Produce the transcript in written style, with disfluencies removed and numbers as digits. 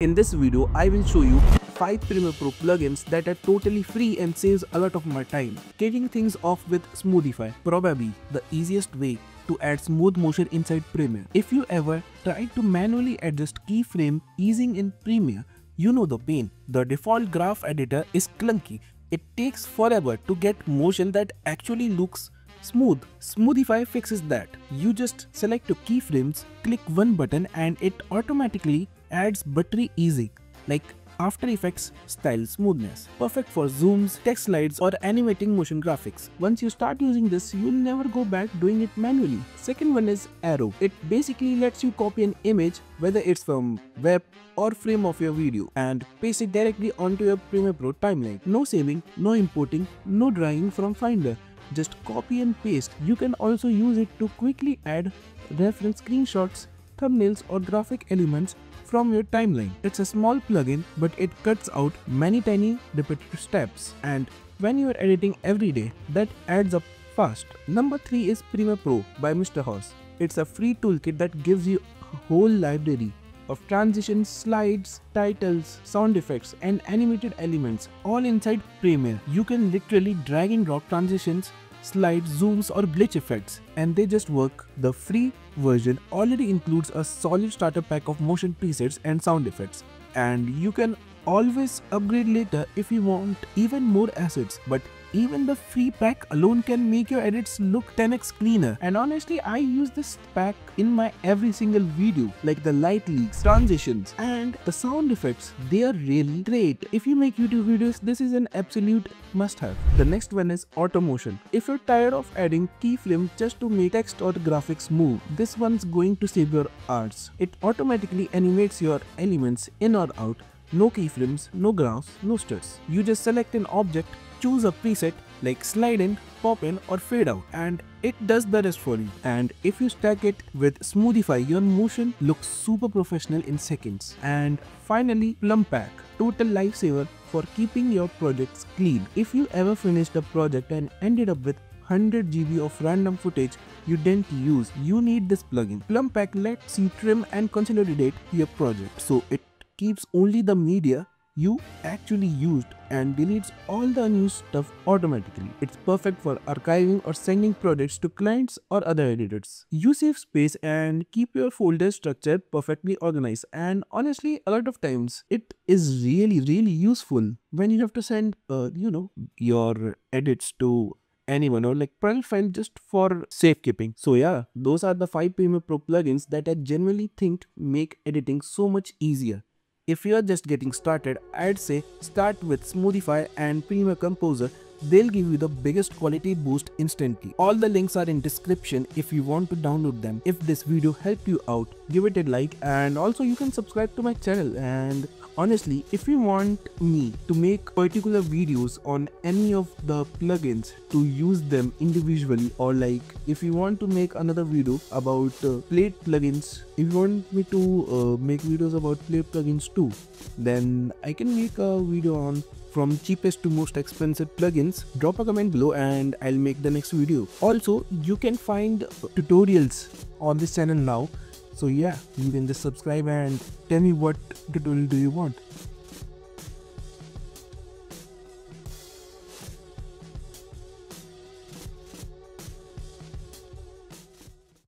In this video, I will show you 5 Premiere Pro plugins that are totally free and saves a lot of my time. Kicking things off with Smoothify, probably the easiest way to add smooth motion inside Premiere. If you ever tried to manually adjust keyframe easing in Premiere, you know the pain. The default graph editor is clunky. It takes forever to get motion that actually looks smooth. Smoothify fixes that. You just select your keyframes, click one button and it automatically adds buttery easing, like After Effects style smoothness. Perfect for zooms, text slides or animating motion graphics. Once you start using this, you'll never go back doing it manually. Second one is Arrow. It basically lets you copy an image, whether it's from web or frame of your video, and paste it directly onto your Premiere Pro timeline. No saving, no importing, no dragging from Finder. Just copy and paste. You can also use it to quickly add reference screenshots, thumbnails or graphic elements from your timeline. It's a small plugin, but it cuts out many tiny repetitive steps, and when you are editing every day, that adds up fast. Number 3 is Premiere Pro by Mr. Horse. It's a free toolkit that gives you a whole library of transitions, slides, titles, sound effects and animated elements all inside Premiere. You can literally drag and drop transitions, slides, zooms or glitch effects and they just work. The free version already includes a solid starter pack of motion presets and sound effects, and you can always upgrade later if you want even more assets, but even the free pack alone can make your edits look 10x cleaner. And honestly, I use this pack in my every single video, like the light leaks, transitions and the sound effects. They are really great. If you make YouTube videos, this is an absolute must-have. The next one is Automotion. If you're tired of adding keyframes just to make text or graphics move, this one's going to save your arse. It automatically animates your elements in or out. No keyframes, no graphs, no studs. You just select an object, choose a preset like slide in, pop in or fade out, and it does the rest for you. And if you stack it with Smoothify, your motion looks super professional in seconds. And finally, PlumPack, total lifesaver for keeping your projects clean. If you ever finished a project and ended up with 100 GB of random footage you didn't use, you need this plugin. PlumPack lets you trim and consolidate your project, so it keeps only the media you actually used and deletes all the unused stuff automatically. It's perfect for archiving or sending projects to clients or other editors. You save space and keep your folder structure perfectly organized, and honestly a lot of times it is really useful when you have to send your edits to anyone or like profile file just for safekeeping. So yeah, those are the 5 Premiere Pro plugins that I genuinely think make editing so much easier. If you are just getting started, I'd say start with Smoothify and Premiere Composer. They'll give you the biggest quality boost instantly. All the links are in description if you want to download them. If this video helped you out, give it a like, and also you can subscribe to my channel. And honestly, if you want me to make particular videos on any of the plugins to use them individually, or like if you want to make another video about plate plugins, if you want me to make videos about plate plugins too, then I can make a video on from cheapest to most expensive plugins. Drop a comment below and I'll make the next video. Also, you can find tutorials on this channel now. So yeah, you can just subscribe and tell me what tutorial do you want.